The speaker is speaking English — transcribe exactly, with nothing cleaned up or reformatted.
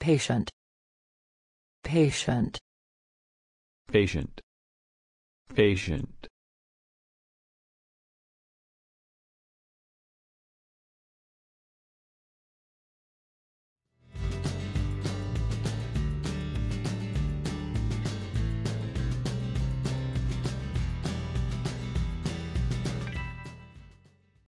patient, patient, patient, patient.